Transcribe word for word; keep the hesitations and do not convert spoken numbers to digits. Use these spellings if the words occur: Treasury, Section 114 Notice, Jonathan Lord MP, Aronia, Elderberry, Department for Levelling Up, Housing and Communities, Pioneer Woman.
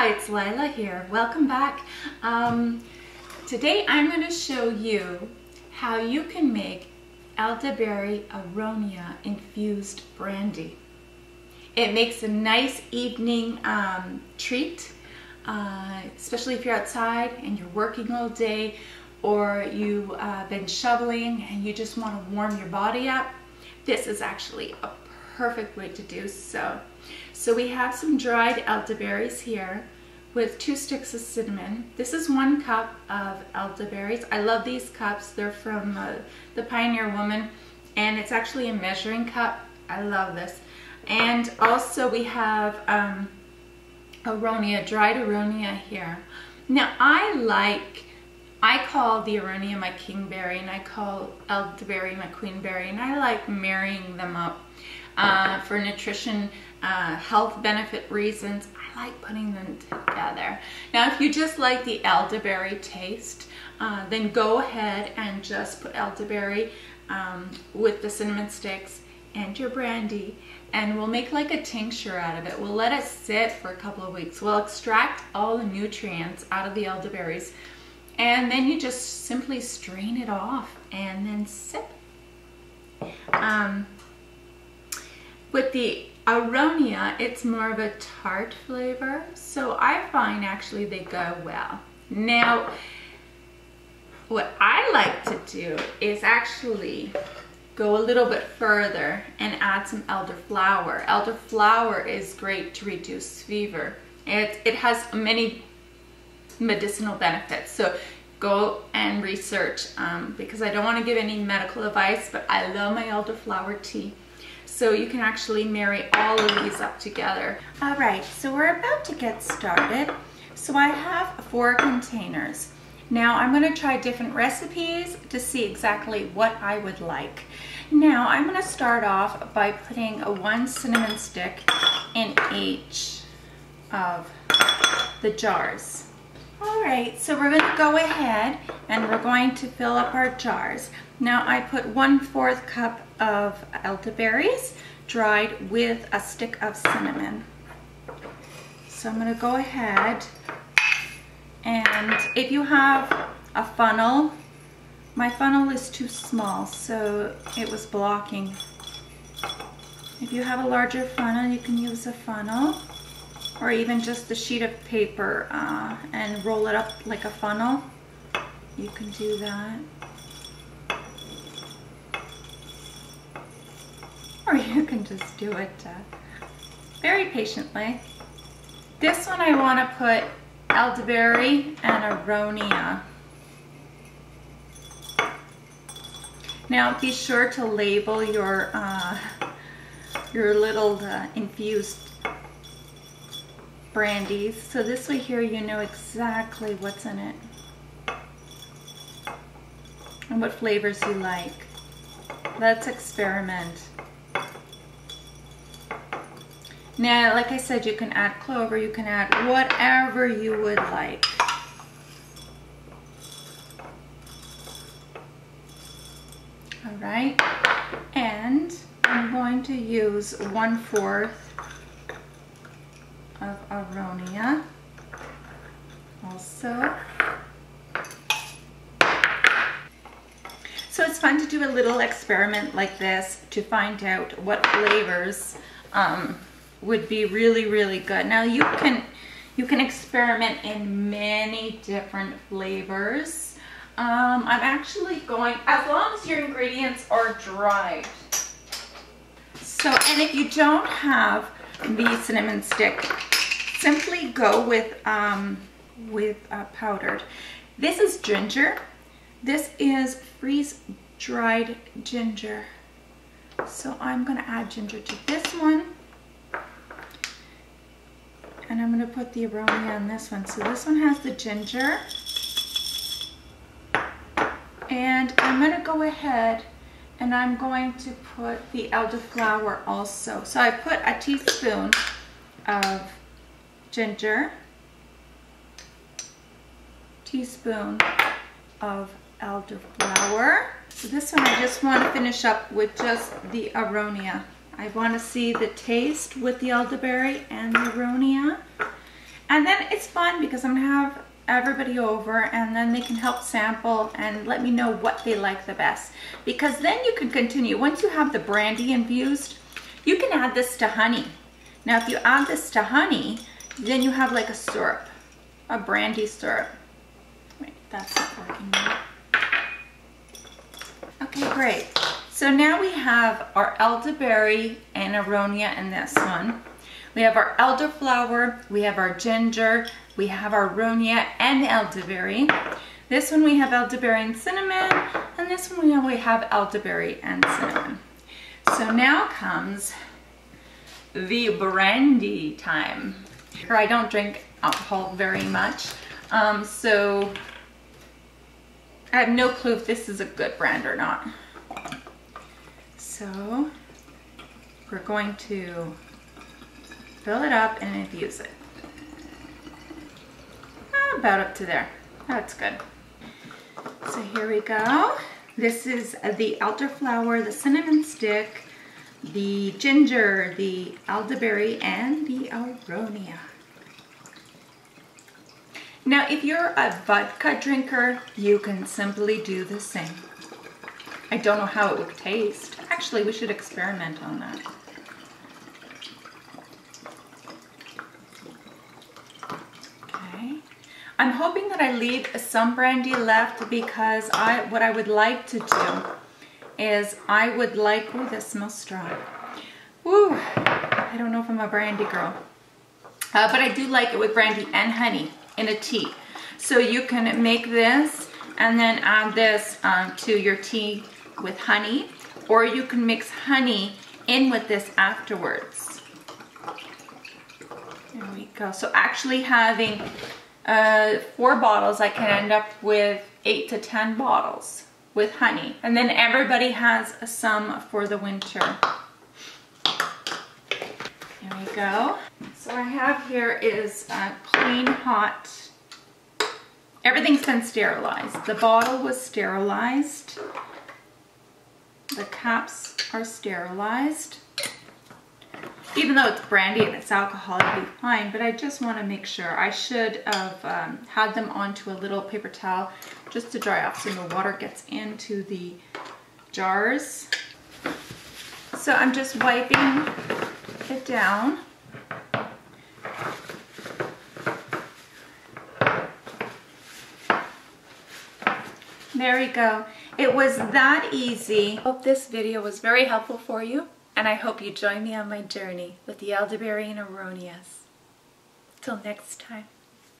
Hi, it's Lila here. Welcome back. Um, today I'm going to show you how you can make elderberry Aronia infused brandy. It makes a nice evening um, treat, uh, especially if you're outside and you're working all day or you've uh, been shoveling and you just want to warm your body up. This is actually a perfect way to do so. So we have some dried elderberries here with two sticks of cinnamon. This is one cup of elderberries. I love these cups. They're from uh, the Pioneer Woman, and it's actually a measuring cup. I love this. And also we have um, Aronia, dried Aronia here. Now I like, I call the Aronia my kingberry, and I call elderberry my queenberry, and I like marrying them up. Uh, for nutrition, uh, health benefit reasons, I like putting them together. Now, if you just like the elderberry taste, uh, then go ahead and just put elderberry um, with the cinnamon sticks and your brandy, and we'll make like a tincture out of it. We'll let it sit for a couple of weeks. We'll extract all the nutrients out of the elderberries, and then you just simply strain it off and then sip. Um, With the Aronia, it's more of a tart flavor, so I find actually they go well. Now, what I like to do is actually go a little bit further and add some elderflower. Elderflower is great to reduce fever. It, it has many medicinal benefits, so go and research um, because I don't want to give any medical advice, but I love my elderflower tea. So you can actually marry all of these up together. All right, so we're about to get started. So I have four containers. Now I'm gonna try different recipes to see exactly what I would like. Now I'm gonna start off by putting a one cinnamon stick in each of the jars. All right, so we're gonna go ahead and we're going to fill up our jars. Now I put one-fourth cup of elderberries dried with a stick of cinnamon. So I'm gonna go ahead, and if you have a funnel, my funnel is too small, so it was blocking. If you have a larger funnel, you can use a funnel or even just a sheet of paper uh, and roll it up like a funnel. You can do that. Or you can just do it uh, very patiently. This one I want to put elderberry and Aronia. Now be sure to label your uh, your little uh, infused brandies, so this way here you know exactly what's in it and what flavors you like. Let's experiment. Now, like I said, you can add clover, you can add whatever you would like. All right, and I'm going to use one-fourth of Aronia also. So it's fun to do a little experiment like this to find out what flavors um, would be really, really good. Now you can you can experiment in many different flavors. Um, I'm actually going, as long as your ingredients are dried. So, and if you don't have the cinnamon stick, simply go with um, with uh, powdered. This is ginger. This is freeze-dried ginger. So I'm gonna add ginger to this one. And I'm going to put the Aronia on this one. So this one has the ginger. And I'm going to go ahead and I'm going to put the elderflower also. So I put a teaspoon of ginger, teaspoon of elderflower. So this one I just want to finish up with just the Aronia. I want to see the taste with the elderberry and the Aronia. And then it's fun because I'm gonna have everybody over and then they can help sample and let me know what they like the best. Because then you can continue. Once you have the brandy infused, you can add this to honey. Now if you add this to honey, then you have like a syrup, a brandy syrup. Wait, that's not working now. Okay, great. So now we have our elderberry and aronia in this one. We have our elderflower, we have our ginger, we have our aronia and elderberry. This one we have elderberry and cinnamon, and this one we only have elderberry and cinnamon. So now comes the brandy time. I don't drink alcohol very much, um, so I have no clue if this is a good brand or not. So we're going to fill it up and infuse it. About up to there. That's good. So here we go. This is the elderflower, the cinnamon stick, the ginger, the elderberry, and the aronia. Now, if you're a vodka drinker, you can simply do the same. I don't know how it would taste. Actually, we should experiment on that. I'm hoping that I leave some brandy left because I, what I would like to do is I would like, oh, this smells strong. Woo, I don't know if I'm a brandy girl. Uh, but I do like it with brandy and honey in a tea. So you can make this and then add this um, to your tea with honey, or you can mix honey in with this afterwards. There we go. So actually having Uh, four bottles, I can end up with eight to ten bottles with honey. And then everybody has some for the winter. There we go. So I have here is uh, clean hot. Everything's been sterilized. The bottle was sterilized. The caps are sterilized. Even though it's brandy and it's alcohol, it'll be fine, but I just want to make sure. I should have um, had them onto a little paper towel just to dry off so no water gets into the jars. So I'm just wiping it down. There we go. It was that easy. Hope this video was very helpful for you. And I hope you join me on my journey with the elderberry and aronias. Till next time.